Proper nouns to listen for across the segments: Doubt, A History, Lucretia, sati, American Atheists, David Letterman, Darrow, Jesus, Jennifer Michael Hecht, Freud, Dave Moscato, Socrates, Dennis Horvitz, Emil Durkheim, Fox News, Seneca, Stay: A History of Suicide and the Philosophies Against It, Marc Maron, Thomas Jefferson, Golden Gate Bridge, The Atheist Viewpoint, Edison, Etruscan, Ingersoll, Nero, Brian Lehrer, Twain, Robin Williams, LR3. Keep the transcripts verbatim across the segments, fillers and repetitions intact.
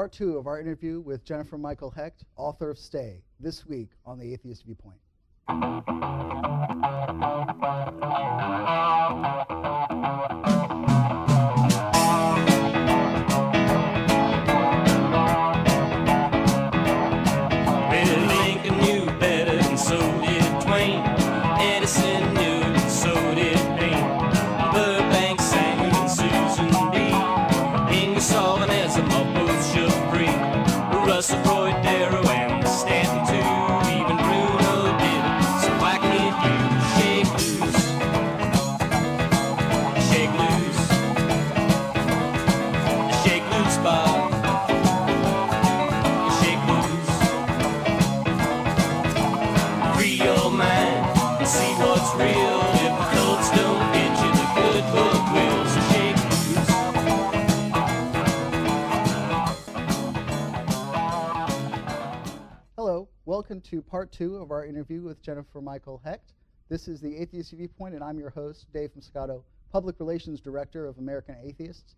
Part two of our interview with Jennifer Michael Hecht, author of Stay, this week on The Atheist Viewpoint. Really Lincoln knew better than so did Twain. Edison knew and so did Paine. Burbank sang and Susan B. Ingersoll and Asimov both shook free. Russell, Freud, Darrow, and Stanton too. Welcome to part two of our interview with Jennifer Michael Hecht. This is The Atheist Viewpoint, and I'm your host, Dave Moscato, Public Relations Director of American Atheists.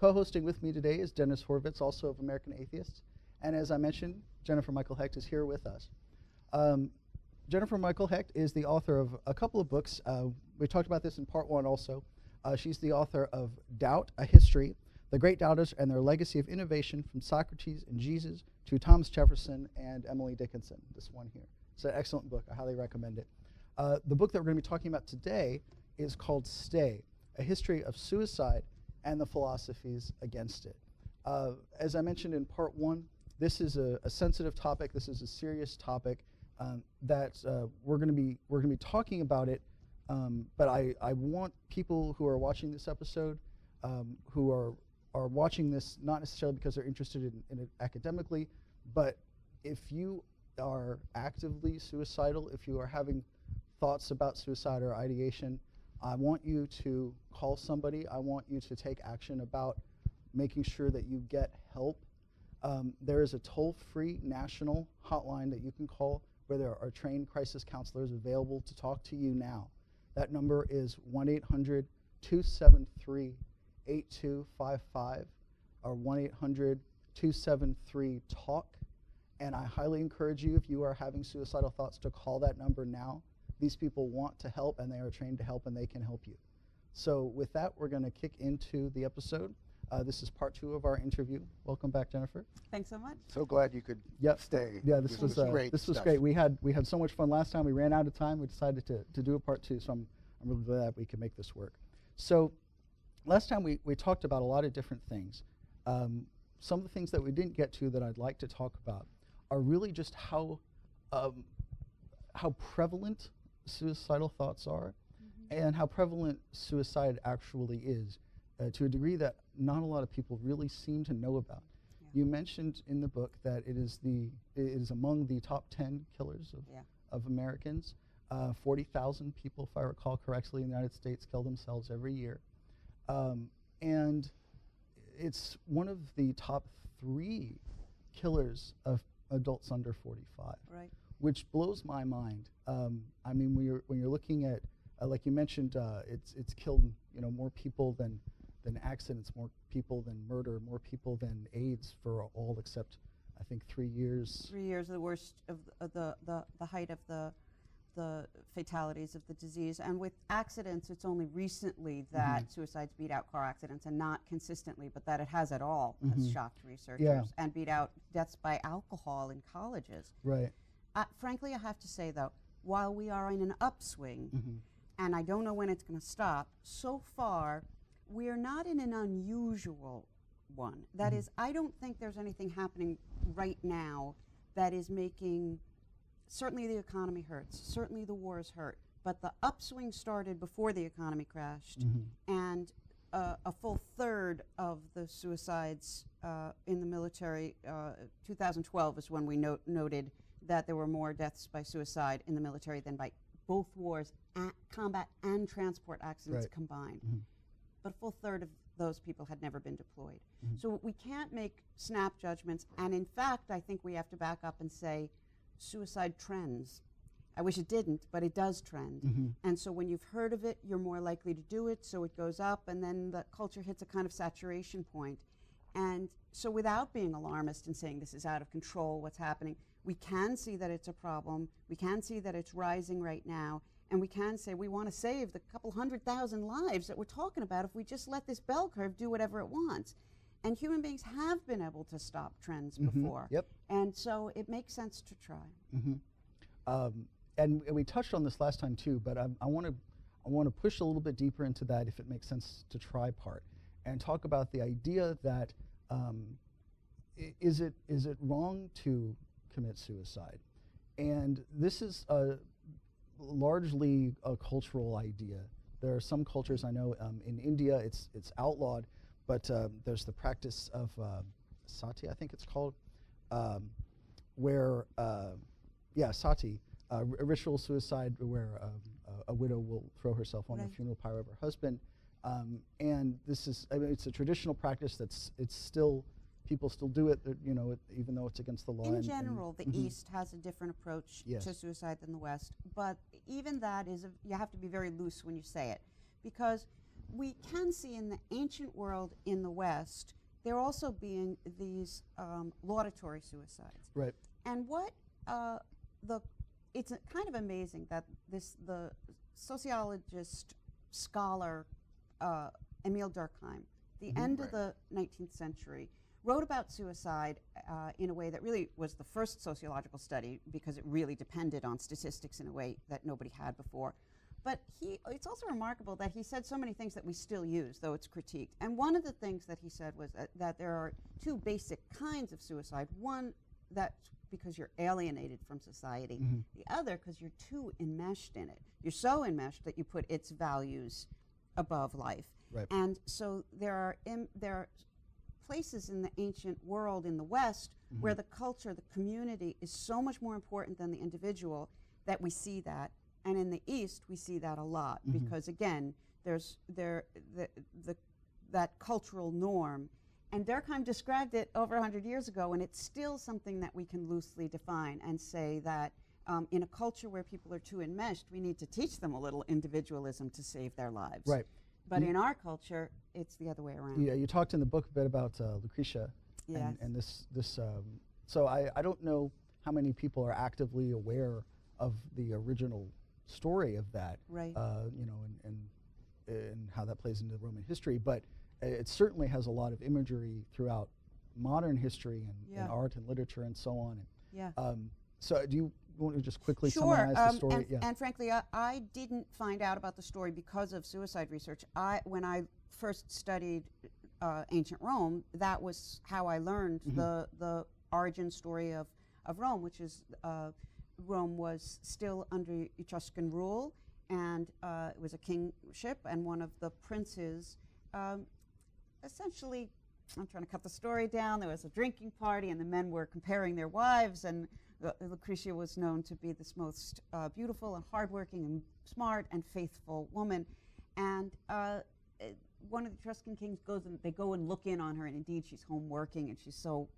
Co-hosting with me today is Dennis Horvitz, also of American Atheists. And as I mentioned, Jennifer Michael Hecht is here with us. Um, Jennifer Michael Hecht is the author of a couple of books. Uh, we talked about this in part one also. Uh, she's the author of Doubt, A History, The Great Doubters and Their Legacy of Innovation from Socrates and Jesus to Thomas Jefferson and Emily Dickinson, this one here. It's an excellent book. I highly recommend it. Uh, the book that we're going to be talking about today is called Stay, A History of Suicide and the Philosophies Against It. Uh, as I mentioned in part one, this is a, a sensitive topic. This is a serious topic um, that uh, we're going to be we're going to be talking about it, um, but I, I want people who are watching this episode um, who are are watching this not necessarily because they're interested in, in it academically, but if you are actively suicidal, if you are having thoughts about suicide or ideation, I want you to call somebody. I want you to take action about making sure that you get help. Um, there is a toll-free national hotline that you can call where there are trained crisis counselors available to talk to you now. That number is one eight hundred two seven three eight two five five or one eight hundred two seven three talk, and I highly encourage you, if you are having suicidal thoughts, to call that number now. These people want to help, and they are trained to help, and they can help you. So with that, we're going to kick into the episode. Uh, this is part two of our interview. Welcome back, Jennifer. Thanks so much. So glad you could yep. stay. Yeah, this, this was, was uh, great. This stuff. was great. We had we had so much fun last time. We ran out of time. We decided to to do a part two. So I'm I'm really glad we could make this work. So last time we, we talked about a lot of different things. Um, some of the things that we didn't get to that I'd like to talk about are really just how um, how prevalent suicidal thoughts are, mm-hmm. and how prevalent suicide actually is, uh, to a degree that not a lot of people really seem to know about. Yeah. You mentioned in the book that it is the it is among the top ten killers of, yeah. of Americans. Uh, forty thousand people, if I recall correctly, in the United States kill themselves every year. Um, and it's one of the top three killers of adults under forty-five, right. which blows my mind. Um, I mean, when you're, when you're looking at, uh, like you mentioned, uh, it's, it's killed, you know, more people than, than accidents, more people than murder, more people than AIDS for all except, I think, three years. Three years, the worst of the, the, the, the height of the, the fatalities of the disease. And with accidents, it's only recently that mm-hmm. suicides beat out car accidents, and not consistently, but that it has at all mm-hmm. has shocked researchers, yeah. and beat out deaths by alcohol in colleges. Right. Uh, frankly, I have to say, though, while we are in an upswing, mm-hmm. and I don't know when it's going to stop, so far, we're not in an unusual one. That mm-hmm. is, I don't think there's anything happening right now that is making... Certainly the economy hurts, certainly the wars hurt, but the upswing started before the economy crashed, mm-hmm. and uh, a full third of the suicides uh, in the military, uh, two thousand twelve is when we no noted that there were more deaths by suicide in the military than by both wars, combat and transport accidents right. combined. Mm-hmm. But a full third of those people had never been deployed. Mm-hmm. So we can't make snap judgments, and in fact, I think we have to back up and say, suicide trends. I wish it didn't, but it does trend. Mm-hmm. And so when you've heard of it, you're more likely to do it, so it goes up, and then the culture hits a kind of saturation point. And so without being alarmist and saying this is out of control, what's happening, we can see that it's a problem, we can see that it's rising right now, and we can say we want to save the couple hundred thousand lives that we're talking about if we just let this bell curve do whatever it wants. And human beings have been able to stop trends mm-hmm. before. Yep. And so it makes sense to try. Mm-hmm. um, and we touched on this last time too, but I, I want to I want to push a little bit deeper into that, if it makes sense to try part, and talk about the idea that um, is it is it wrong to commit suicide? And this is a largely a cultural idea. There are some cultures I know um, in India it's it's outlawed, but um, there's the practice of uh, sati, I think it's called, um, where uh, yeah sati. Uh, r ritual suicide, where um, a, a widow will throw herself on right. the funeral pyre of her husband, um, and this is—I mean—it's a traditional practice that's it's still people still do it. You know, it, even though it's against the law. In and, general, and the mm-hmm. East has a different approach yes. to suicide than the West, but even that is—you have to be very loose when you say it, because we can see in the ancient world in the West there also being these um, laudatory suicides. Right. And what uh, the It's a, kind of amazing that this the sociologist scholar uh, Emil Durkheim, the mm-hmm, end right. of the nineteenth century, wrote about suicide uh, in a way that really was the first sociological study, because it really depended on statistics in a way that nobody had before. But he, it's also remarkable that he said so many things that we still use, though it's critiqued. And one of the things that he said was that, that there are two basic kinds of suicide. One, that's because you're alienated from society. Mm-hmm. The other, because you're too enmeshed in it. You're so enmeshed that you put its values above life. Right. And so there are im there are places in the ancient world in the West mm-hmm. where the culture, the community, is so much more important than the individual that we see that. And in the East, we see that a lot mm-hmm. because again, there's there the, the that cultural norm. And Durkheim described it over a hundred years ago, and it's still something that we can loosely define and say that um, in a culture where people are too enmeshed, we need to teach them a little individualism to save their lives. Right. But you, in our culture, it's the other way around. Yeah, you talked in the book a bit about uh, Lucretia. Yes. And, and this, this um, so I, I don't know how many people are actively aware of the original story of that. Right. Uh, you know, and, and, and how that plays into Roman history, but it certainly has a lot of imagery throughout modern history and, yeah. and art and literature and so on. And, yeah. Um, so do you want to just quickly sure. summarize um, the story? And, yeah. and frankly, I, I didn't find out about the story because of suicide research. I, when I first studied uh, ancient Rome, that was how I learned mm-hmm. the, the origin story of, of Rome, which is uh, Rome was still under Etruscan rule, and uh, it was a kingship, and one of the princes um, essentially, I'm trying to cut the story down, there was a drinking party and the men were comparing their wives, and uh, Lucretia was known to be this most uh, beautiful and hardworking and smart and faithful woman. And uh, it, one of the Etruscan kings goes and they go and look in on her, and indeed she's home working and she's so...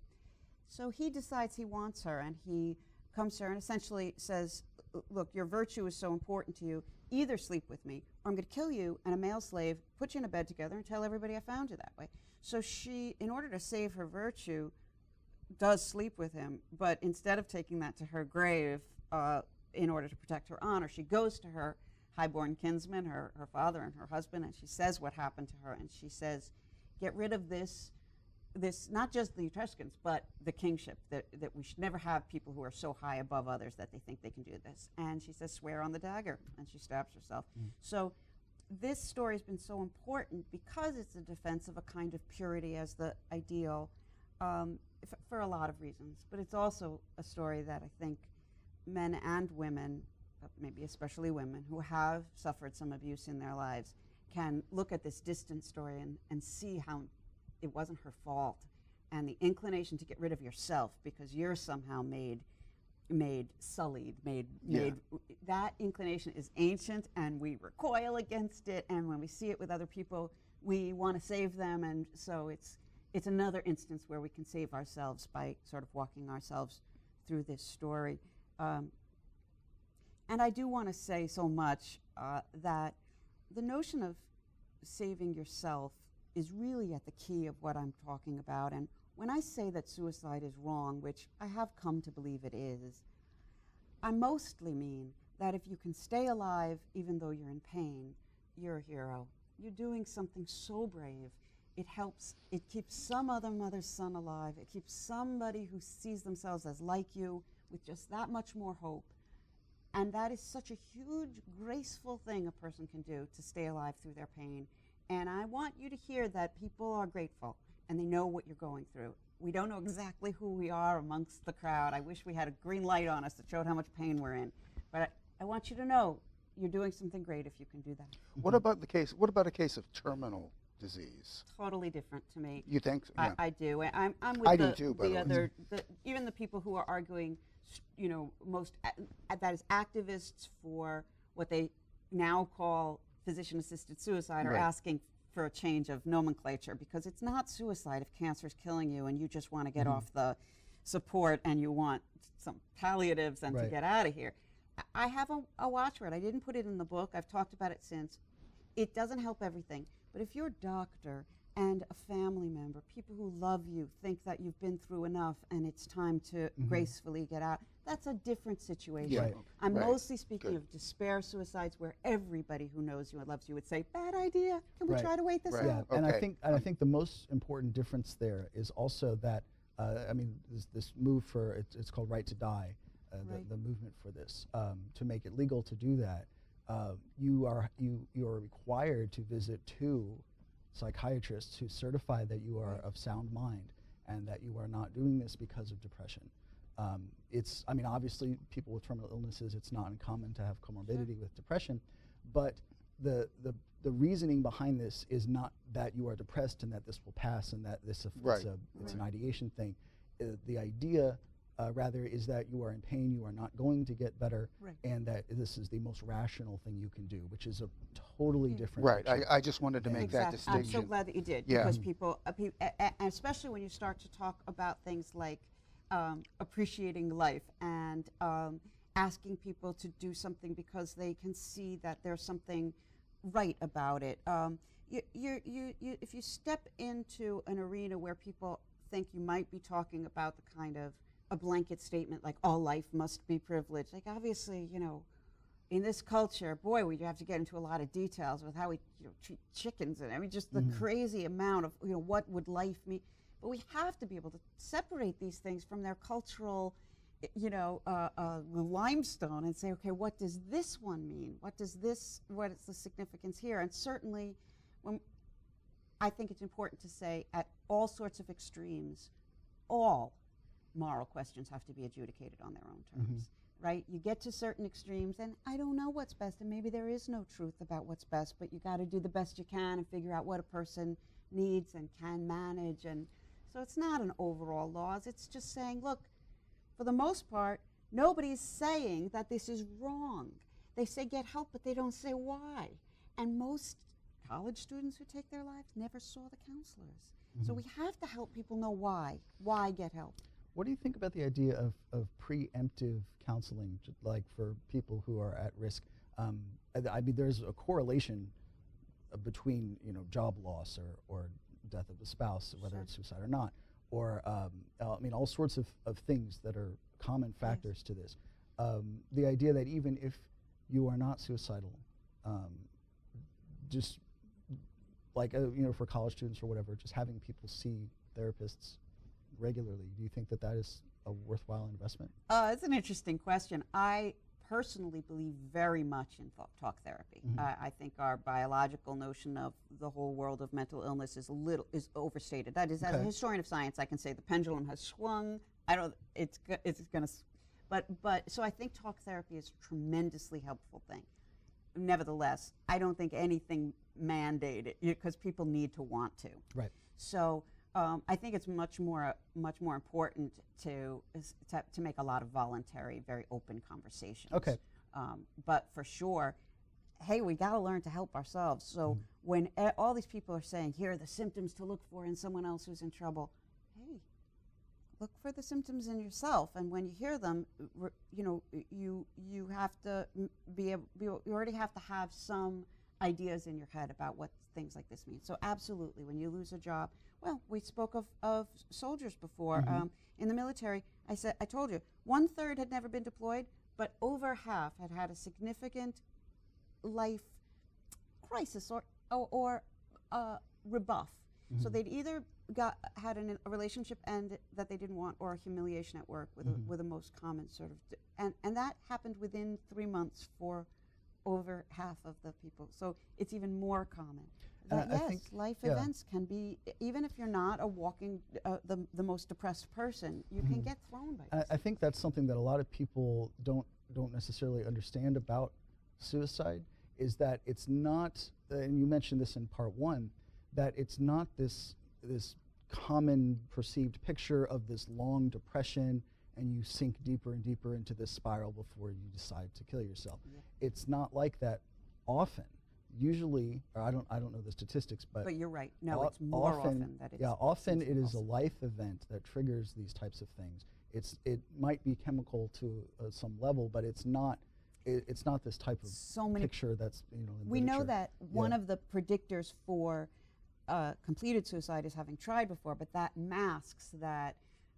So he decides he wants her, and he comes to her and essentially says, look, your virtue is so important to you, either sleep with me, or I'm going to kill you and a male slave, put you in a bed together, and tell everybody I found you that way. So she, in order to save her virtue, does sleep with him, but instead of taking that to her grave uh, in order to protect her honor, she goes to her highborn kinsman, her, her father and her husband, and she says what happened to her, and she says, get rid of this, this not just the Etruscans, but the kingship, that, that we should never have people who are so high above others that they think they can do this. And she says, swear on the dagger, and she stabs herself. Mm. So this story has been so important because it's a defense of a kind of purity as the ideal um, f for a lot of reasons. But it's also a story that I think men and women, but maybe especially women, who have suffered some abuse in their lives can look at this distant story and, and see how it wasn't her fault, and the inclination to get rid of yourself because you're somehow made made sullied, made yeah. made that inclination is ancient, and we recoil against it, and when we see it with other people we want to save them. And so it's it's another instance where we can save ourselves by sort of walking ourselves through this story. Um, and I do want to say so much uh, that the notion of saving yourself is really at the key of what I'm talking about. And when I say that suicide is wrong, which I have come to believe it is, I mostly mean that if you can stay alive even though you're in pain, you're a hero. You're doing something so brave. It helps, it keeps some other mother's son alive. It keeps somebody who sees themselves as like you with just that much more hope. And that is such a huge, graceful thing a person can do to stay alive through their pain. And I want you to hear that people are grateful and they know what you're going through. We don't know exactly who we are amongst the crowd. I wish we had a green light on us that showed how much pain we're in. But I, I want you to know you're doing something great if you can do that. What about the case, what about a case of terminal disease? Totally different to me. You think? Yeah. I, I do. I'm, I'm with I the, do too, by the, the other, the, even the people who are arguing, you know, most, a, that is activists for what they now call physician-assisted suicide, are right. asking for a change of nomenclature, because it's not suicide if cancer is killing you and you just want to get mm-hmm. off the support and you want some palliatives and right. to get out of here. I have a, a watchword. I didn't put it in the book. I've talked about it since. It doesn't help everything. But if your doctor and a family member, people who love you, think that you've been through enough and it's time to mm-hmm. gracefully get out, that's a different situation. Yeah. I'm right. mostly speaking Good. of despair suicides, where everybody who knows you and loves you would say, "Bad idea. Can right. we try to wait this right. out?" Yeah. Okay. And I think, and I think the most important difference there is also that uh, I mean, this, this move for it, it's called Right to Die, uh, right. the, the movement for this um, to make it legal to do that. Uh, you are you you are required to visit two psychiatrists who certify that you are right. of sound mind and that you are not doing this because of depression. Um, it's, I mean, obviously people with terminal illnesses, it's not uncommon to have comorbidity sure. with depression, but the, the, the reasoning behind this is not that you are depressed and that this will pass and that this right. it's, a, it's right. an ideation thing. Uh, the idea uh, rather is that you are in pain, you are not going to get better, right. and that this is the most rational thing you can do, which is a totally mm. different Right, I, I just wanted to make exactly. that distinction. I'm so glad that you did, yeah. because mm. people, uh, pe a a especially when you start to talk about things like Um, appreciating life and um, asking people to do something because they can see that there's something right about it. Um, you, you, you, you, if you step into an arena where people think you might be talking about the kind of a blanket statement like all life must be privileged, like obviously, you know, in this culture, boy, we have to get into a lot of details with how we you know, treat chickens and I mean, just mm-hmm. the crazy amount of, you know, what would life mean? But we have to be able to separate these things from their cultural, you know, uh, uh, limestone and say, okay, what does this one mean? What does this, what is the significance here? And certainly, when I think it's important to say at all sorts of extremes, all moral questions have to be adjudicated on their own terms, mm-hmm. right? You get to certain extremes, and I don't know what's best, and maybe there is no truth about what's best, but you got to do the best you can and figure out what a person needs and can manage. And so it's not an overall laws, it's just saying, look, for the most part, nobody's saying that this is wrong. They say get help, but they don't say why. And most college students who take their lives never saw the counselors. Mm-hmm. So we have to help people know why, why get help. What do you think about the idea of, of preemptive counseling, like for people who are at risk? Um, I, I mean, there's a correlation uh, between, you know, job loss or, or death of a spouse, whether sure. it's suicide or not, or um, uh, I mean all sorts of, of things that are common factors yes. to this. Um, the idea that even if you are not suicidal, um, just like uh, you know, for college students or whatever, just having people see therapists regularly, do you think that that is a worthwhile investment? Uh, it's an interesting question. I personally believe very much in talk therapy. Mm-hmm. I, I think our biological notion of the whole world of mental illness is little is overstated. That is, okay. as a historian of science, I can say the pendulum has swung. I don't. It's it's going to, but but so I think talk therapy is a tremendously helpful thing. Nevertheless, I don't think anything mandated, because people need to want to. Right. So um, I think it's much more uh, much more important to, to to make a lot of voluntary, very open conversations. Okay. Um, but for sure, hey, we got to learn to help ourselves. So mm. when e all these people are saying, here are the symptoms to look for in someone else who's in trouble, hey, look for the symptoms in yourself. And when you hear them, r you know, you you have to be able, you already have to have some ideas in your head about what things like this mean. So absolutely, when you lose a job, well, we spoke of, of soldiers before. Mm-hmm. um, in the military, I said, I told you, one third had never been deployed, but over half had had a significant life crisis or, or, or uh, rebuff. Mm-hmm. So they'd either got had an, a relationship end that they didn't want, or a humiliation at work with, mm-hmm. a, with the most common sort of, d and, and that happened within three months for over half of the people. So it's even more common. That, uh, yes, I think life yeah. events can be, even if you're not a walking, uh, the, the most depressed person, you mm. can get thrown by this. I, I think that's something that a lot of people don't, don't necessarily understand about suicide, is that it's not, uh, and you mentioned this in part one, that it's not this, this common perceived picture of this long depression and you sink deeper and deeper into this spiral before you decide to kill yourself. Yeah. It's not like that often. Usually, or I don't, I don't know the statistics, but but you're right. No, it's more often, often that it's yeah. Often it is a life event that triggers these types of things. It's it might be chemical to uh, some level, but it's not. It, it's not this type of so many picture that's you know. In we literature. Know that yeah. one of the predictors for uh, completed suicide is having tried before, but that masks that.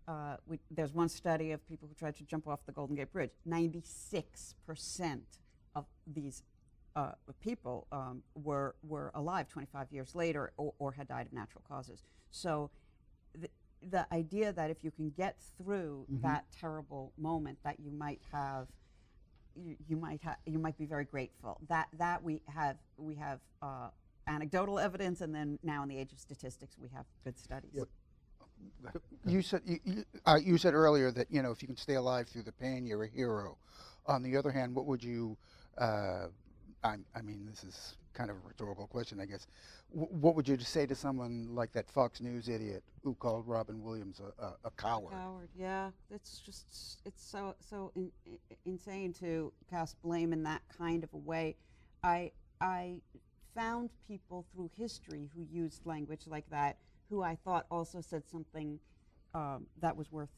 Uh, we, there's one study of people who tried to jump off the Golden Gate Bridge. ninety-six percent of these uh, people um, were, were alive twenty-five years later, or, or had died of natural causes. So the, the idea that if you can get through mm-hmm. that terrible moment, that you might have, you, you might ha you might be very grateful. That, that we have, we have uh, anecdotal evidence, and then now in the age of statistics, we have good studies. Yep. You said you, you, uh, you said earlier that you know if you can stay alive through the pain, you're a hero. On the other hand, what would you? Uh, I, I mean, this is kind of a rhetorical question, I guess. W what would you say to someone like that Fox News idiot who called Robin Williams a, a, a coward? A coward, yeah. It's just it's so so in, I, insane to cast blame in that kind of a way. I I found people through history who used language like that, who I thought also said something um, that was worth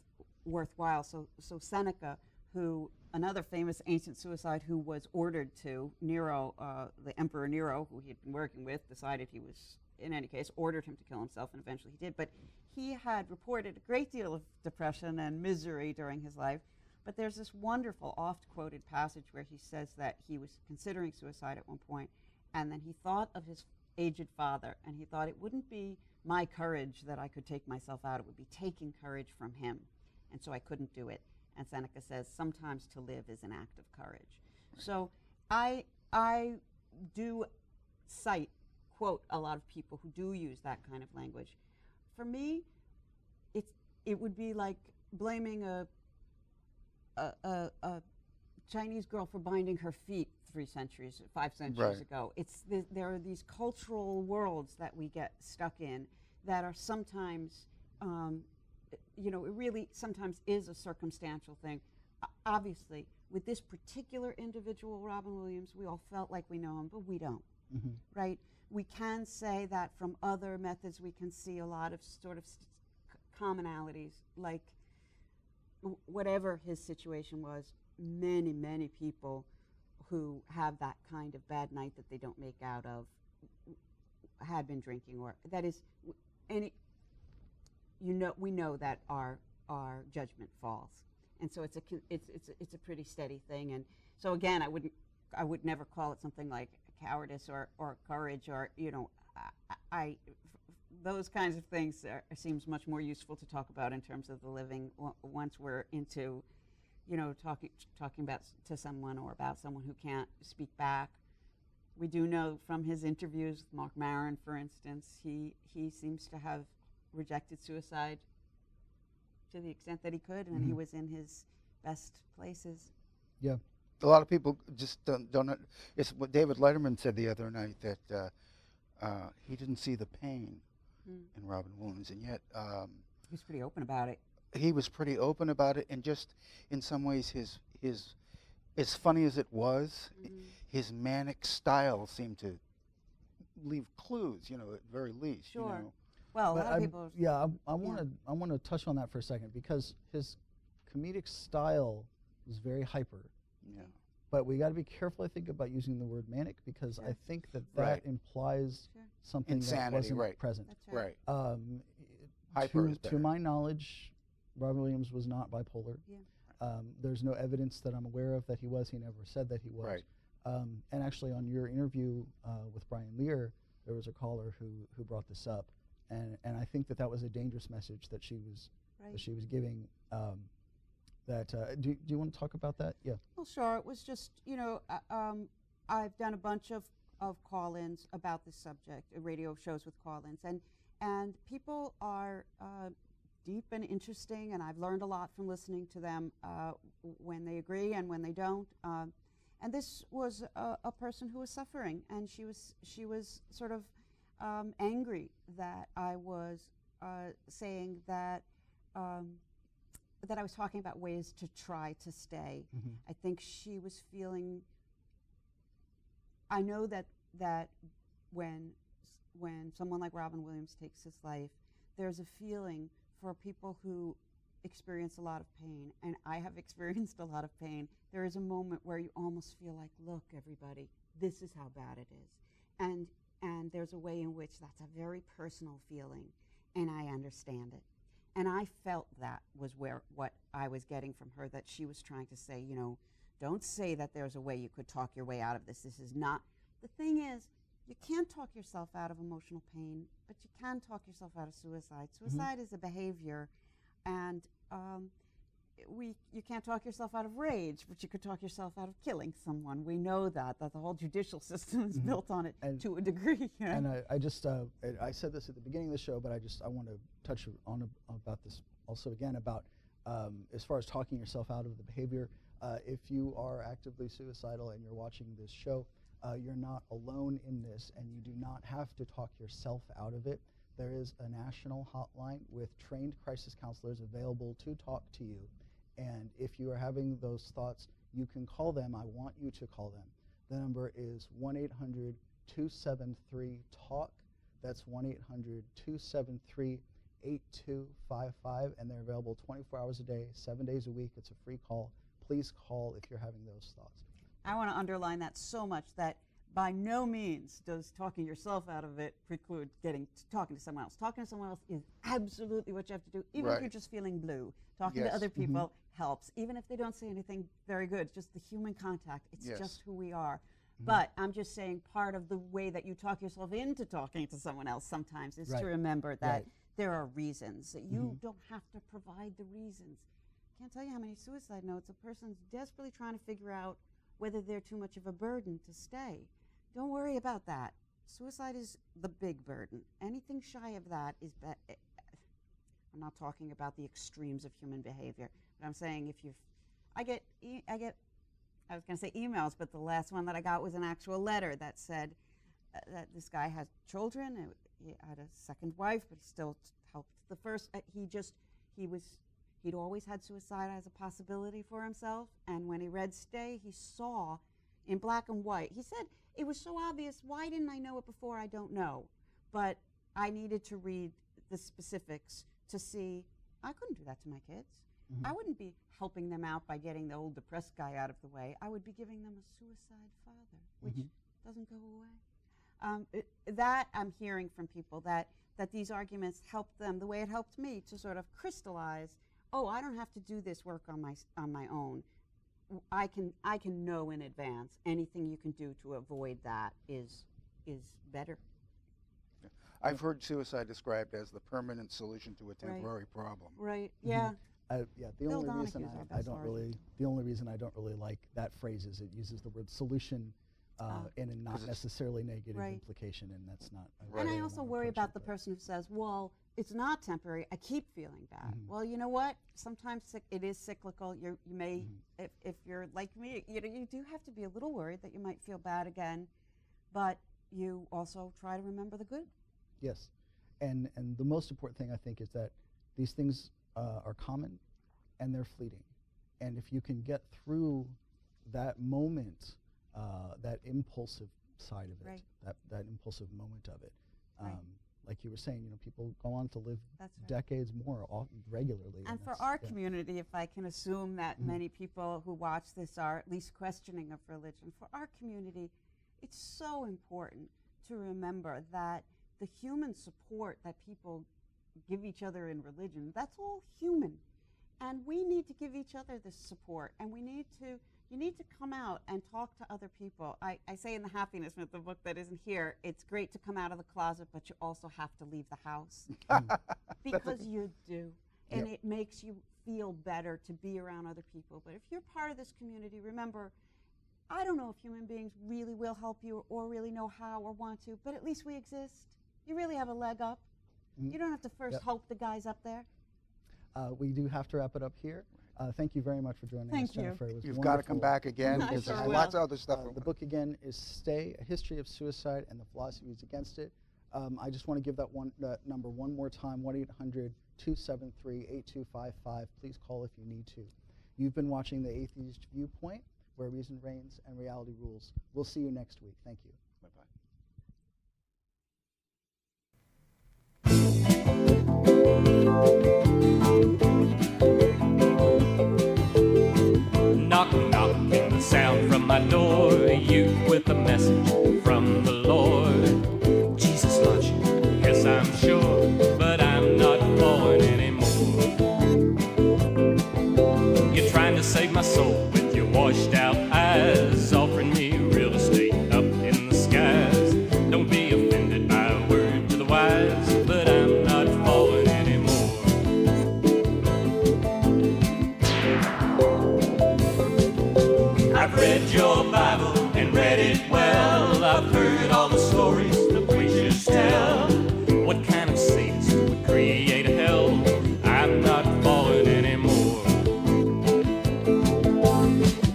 worthwhile. So, so Seneca, who another famous ancient suicide, who was ordered to Nero, uh, the Emperor Nero, who he had been working with, decided he was, in any case, ordered him to kill himself, and eventually he did. But he had reported a great deal of depression and misery during his life. But there's this wonderful, oft-quoted passage where he says that he was considering suicide at one point, and then he thought of his aged father, and he thought it wouldn't be my courage that I could take myself out. It would be taking courage from him. And so I couldn't do it. And Seneca says, sometimes to live is an act of courage. Right. So I, I do cite, quote, a lot of people who do use that kind of language. For me, it's, it would be like blaming a, a, a, a Chinese girl for binding her feet three centuries, five centuries right. ago. It's th there are these cultural worlds that we get stuck in that are sometimes, um, you know, it really sometimes is a circumstantial thing. Uh, obviously, with this particular individual, Robin Williams, we all felt like we know him, but we don't, mm-hmm. right? We can say that from other methods, we can see a lot of sort of st commonalities, like w whatever his situation was, many, many people who have that kind of bad night that they don't make out of had been drinking, or that is, any, you know, we know that our our judgment falls, and so it's a it's it's it's a pretty steady thing. And so again, I wouldn't I would never call it something like cowardice or or courage or you know, I, I f those kinds of things are, seems much more useful to talk about in terms of the living once we're into. You know, talking talking about s to someone or about someone who can't speak back. We do know from his interviews with Marc Maron, for instance, he he seems to have rejected suicide to the extent that he could, and mm-hmm. he was in his best places. Yeah, a lot of people just don't don't. It's what David Letterman said the other night, that uh, uh, he didn't see the pain mm. in Robin Williams, and yet um, he was pretty open about it. He was pretty open about it, and just in some ways his his as funny as it was, mm-hmm. his manic style seemed to leave clues, you know, at very least. Sure. You know. Well, but a lot of people yeah, I want to I want to touch on that for a second, because his comedic style was very hyper. Yeah. But we got to be careful, I think, about using the word manic, because sure. I think that that right. implies sure. something Insanity, that wasn't right. present. That's right. right. Um, Hyper to, is to my knowledge, Robin Williams was not bipolar. Yeah. Um, there's no evidence that I'm aware of that he was. He never said that he was. Right. Um, and actually, on your interview uh, with Brian Lehrer, there was a caller who who brought this up, and and I think that that was a dangerous message that she was right. that she was giving. Um, That uh, do, do you want to talk about that? Yeah. Well, sure. It was just, you know, uh, um, I've done a bunch of, of call-ins about this subject, uh, radio shows with call-ins, and and people are uh, deep and interesting, and I've learned a lot from listening to them uh, when they agree and when they don't. Um, and this was a, a person who was suffering, and she was she was sort of um, angry that I was uh, saying that. Um, that I was talking about ways to try to stay. Mm-hmm. I think she was feeling, I know that that when when someone like Robin Williams takes his life, there's a feeling for people who experience a lot of pain, and I have experienced a lot of pain. There is a moment where you almost feel like, look, everybody, this is how bad it is. And, and there's a way in which that's a very personal feeling, and I understand it. And I felt that was where what I was getting from her, that she was trying to say, you know, don't say that there's a way you could talk your way out of this. This is not. The thing is, you can't talk yourself out of emotional pain, but you can talk yourself out of suicide. Suicide mm-hmm. is a behavior, and um, we you can't talk yourself out of rage, but you could talk yourself out of killing someone. We know that, that the whole judicial system is mm-hmm. built on it and to a degree. You know? And I, I just, uh, I, I said this at the beginning of the show, but I just, I want to touch on ab about this also again, about um, as far as talking yourself out of the behavior. Uh, if you are actively suicidal and you're watching this show, uh, you're not alone in this, and you do not have to talk yourself out of it. There is a national hotline with trained crisis counselors available to talk to you. And if you are having those thoughts, you can call them. I want you to call them. The number is one eight hundred two seven three talk. That's one eight hundred two seven three eight two five five, and they're available twenty-four hours a day, seven days a week. It's a free call. Please call if you're having those thoughts. I want to underline that so much, that by no means does talking yourself out of it preclude getting to talking to someone else. Talking to someone else is absolutely what you have to do, even right. if you're just feeling blue. Talking yes. to other people mm-hmm. helps, even if they don't say anything very good. Just the human contact. It's yes. just who we are. Mm-hmm. But I'm just saying, part of the way that you talk yourself into talking to someone else sometimes is right. to remember that right. there are reasons. That you mm-hmm. don't have to provide the reasons. I can't tell you how many suicide notes a person's desperately trying to figure out whether they're too much of a burden to stay. Don't worry about that. Suicide is the big burden. Anything shy of that is bad. I'm not talking about the extremes of human behavior, but I'm saying if you, I get, e I get, I was going to say emails, but the last one that I got was an actual letter that said uh, that this guy has children. And he had a second wife, but he still helped the first. Uh, he just, he was, he'd always had suicide as a possibility for himself. And when he read Stay, he saw in black and white. He said, it was so obvious. Why didn't I know it before? I don't know. But I needed to read the specifics to see, I couldn't do that to my kids. Mm-hmm. I wouldn't be helping them out by getting the old depressed guy out of the way. I would be giving them a suicide father, which mm-hmm. doesn't go away. Um, it, that I'm hearing from people, that, that these arguments helped them the way it helped me to sort of crystallize, oh, I don't have to do this work on my, on my own. I can, I can know in advance. Anything you can do to avoid that is, is better. I've heard suicide described as the permanent solution to a temporary right. problem. Right. Yeah. Mm-hmm. I, yeah. The Bill only Donahue's reason I, I don't hard. really, the only reason I don't really like that phrase is it uses the word solution, uh, uh, in a not necessarily negative right. implication, and that's not. Right. And I also worry about it, the person who says, "Well, it's not temporary. I keep feeling bad." Mm-hmm. Well, you know what? Sometimes it is cyclical. You're, you may, mm-hmm. if if you're like me, you know, you do have to be a little worried that you might feel bad again, but you also try to remember the good. Yes, and and the most important thing, I think, is that these things uh, are common, and they're fleeting, and if you can get through that moment, uh, that impulsive side of it, right. that that impulsive moment of it, um, right. like you were saying, you know, people go on to live That's right. decades more often, regularly. And, and for our yeah. community, if I can assume that mm-hmm. many people who watch this are at least questioning of religion, for our community, it's so important to remember that the human support that people give each other in religion, that's all human. And we need to give each other this support, and we need to, you need to come out and talk to other people. I, I say in the Happiness Myth, the book that isn't here, it's great to come out of the closet, but you also have to leave the house. Because you do, and yep. it makes you feel better to be around other people. But if you're part of this community, remember, I don't know if human beings really will help you or really know how or want to, but at least we exist. You really have a leg up. Mm. You don't have to first yep. hope the guy's up there. Uh, we do have to wrap it up here. Uh, thank you very much for joining thank us, you. Jennifer. It was You've wonderful. Got to come back again because sure there's will. Lots of other stuff. Uh, the book again is "Stay: A History of Suicide and the Philosophies Against It." Um, I just want to give that one that number one more time: one eight hundred, two seven three, eight two five five. Please call if you need to. You've been watching The Atheist Viewpoint, where reason reigns and reality rules. We'll see you next week. Thank you. Bye bye. Knock, knock, and the sound from my door, you with a message from the Lord. Jesus loves you, yes I'm sure, but I'm not born anymore. You're trying to save my soul with your washed out eyes, offering me real estate up in the skies. Don't be offended by a word to the wise, but I'm not falling anymore. I've read your Bible and read it well. I've heard all the stories the preachers tell. What kind of saints would create a hell? I'm not falling anymore.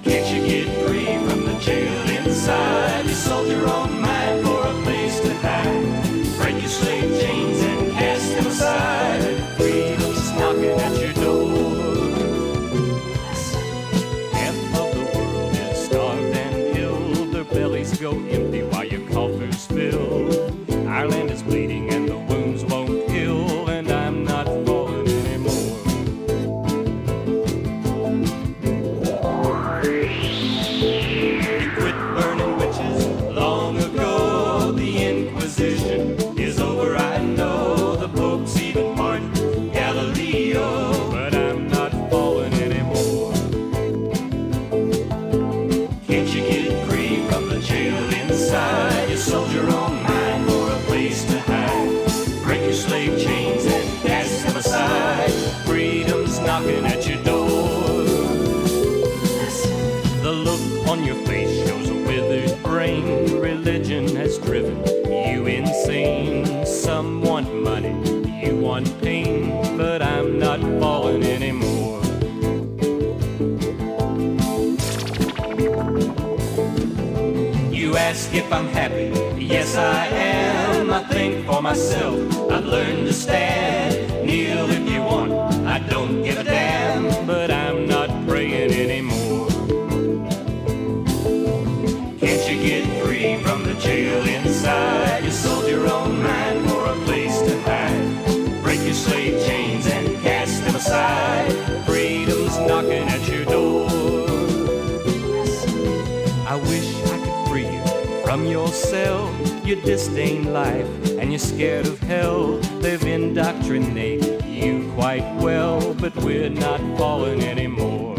Can't you get free from the jail inside? You sold your own mind for a place to hide. Break your slave chains and cast them aside. And freedom's knocking at your door. Bellies go empty while your coffers fill. Ireland is bleeding and the wounds won't heal, and I'm not falling anymore. You quit burning witches long ago. The Inquisition is over, I know. The Pope's even Martin Galileo, but I'm not falling anymore. Can't you get jailed inside, you sold your own mind for a place to hide. Break your slave chains and cast them aside. Freedom's knocking at your door. The look on your face shows a withered brain. Religion has driven you insane. Some want money, you want pain, but I'm not falling anymore. You ask if I'm happy, yes I am. I think for myself, I've learned to stand. Kneel if you want, I don't give a damn, but I'm not praying anymore. Can't you get free from the jail inside? You sold your own mind for a place to hide. Break your slave chains and cast them aside. Freedom's knocking at your door. I wish I could from yourself, you disdain life, and you're scared of hell. They've indoctrinated you quite well, but we're not falling anymore.